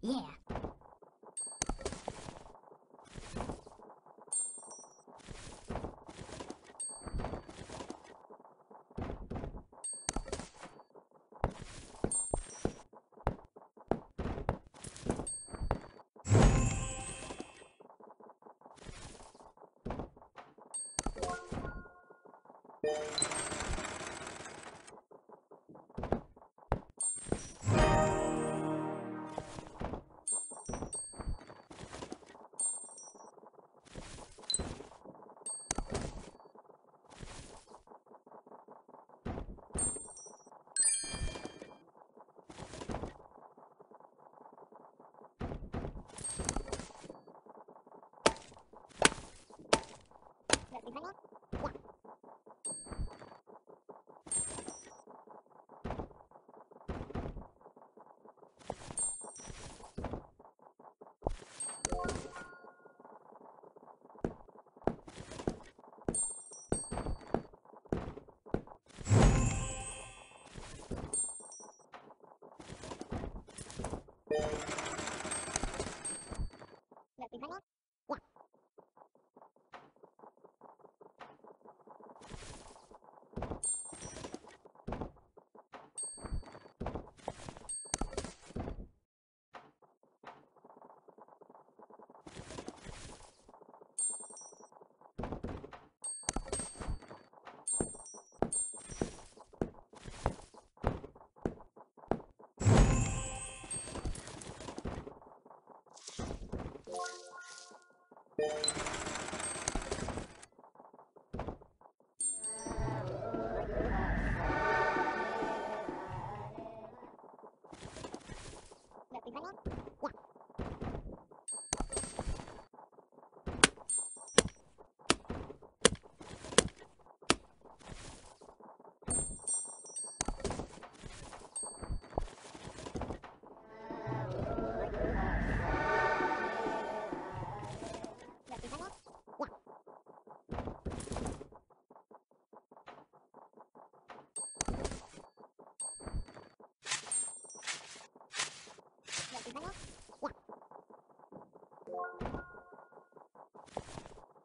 Yeah.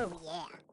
Oh yeah.